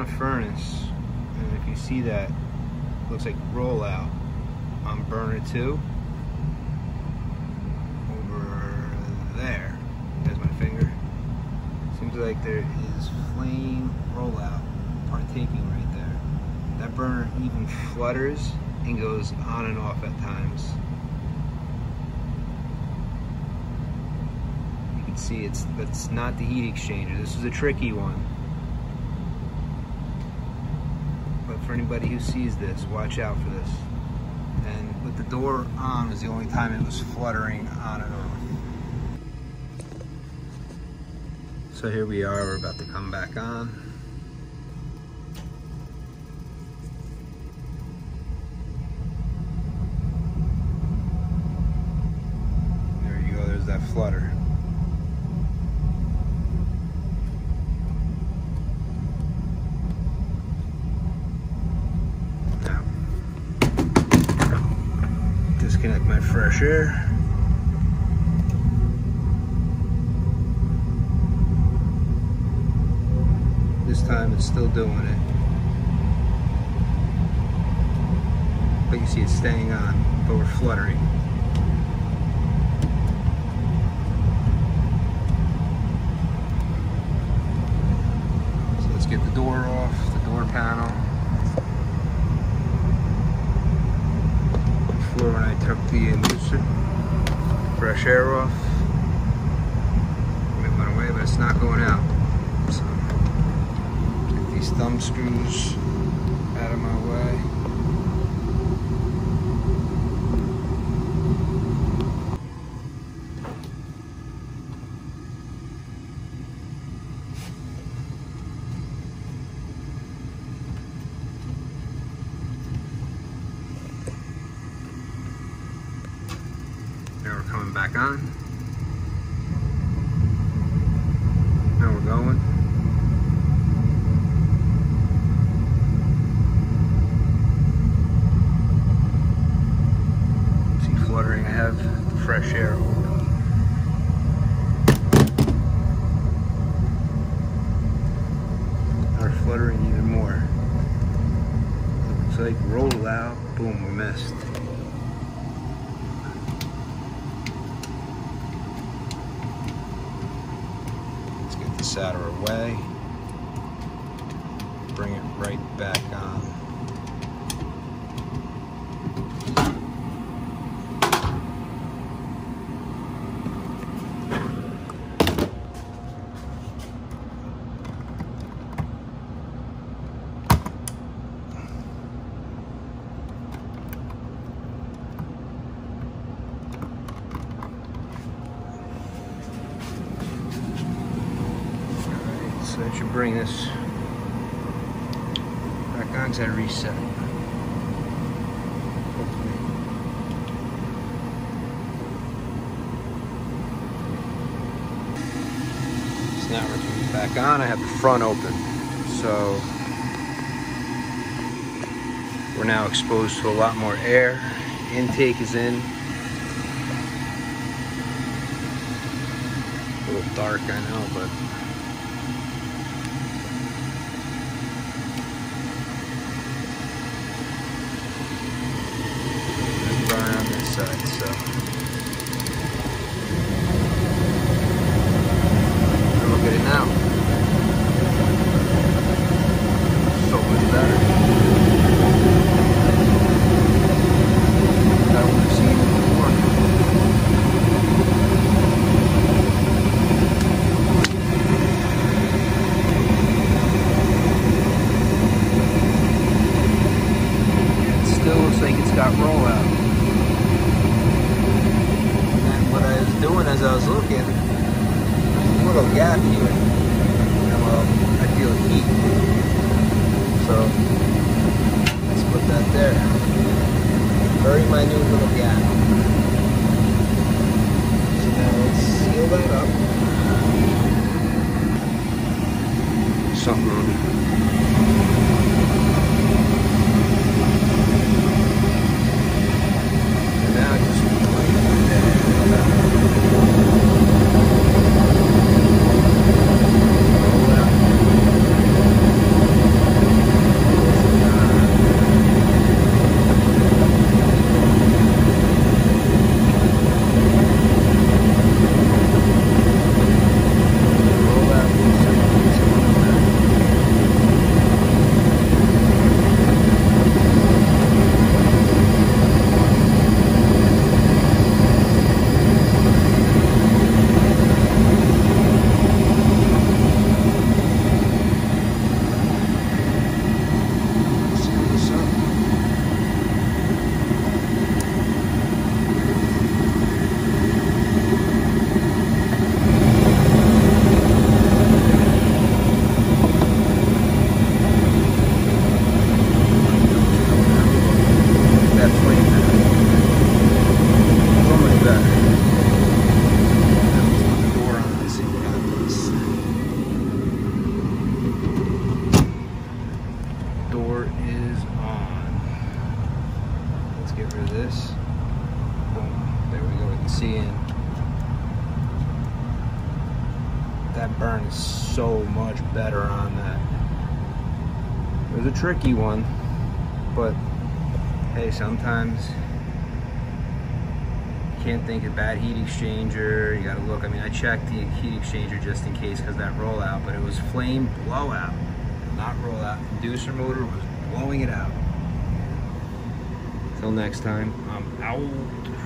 on a furnace, and if you see that, looks like rollout on burner 2 over there. There's my finger. Seems like there is flame rollout partaking right there. That burner even flutters and goes on and off at times. You can see that's not the heat exchanger. This is a tricky one. For anybody who sees this, watch out for this. And with the door on is the only time it was fluttering on and off. So here we are, we're about to come back on. There you go, there's that flutter. Disconnect my fresh air. This time it's still doing it. But you see it's staying on, but we're fluttering. So let's get the door off, the door panel. When I took the inducer, fresh air off, it went away, but it's not going out. So, get these thumb screws out of my way. Coming back on. Now we're going. See fluttering, I have the fresh air open. We're fluttering even more. Looks like roll out, boom, we missed. Out of our way, bring it right back on. So I should bring this back on because I reset it. Hopefully. So now we're turning back on. I have the front open. So we're now exposed to a lot more air. Intake is in. A little dark, I know, but side, so and look at it now. So much better. I would have seen it before. It still looks like it's got rollout. As I was looking, there's a little gap here, and well, I feel heat, so let's put that there, very minute little gap, so now let's seal that up, and now just wait for that. door is on. Let's get rid of this. Boom. There we go. We can see in. That burn is so much better on that. It was a tricky one, but hey, sometimes you can't think of bad heat exchanger. You gotta look. I mean, I checked the heat exchanger just in case because that rollout, but it was flame blowout, not rollout. Inducer motor was blowing it out. Till next time, I'm out.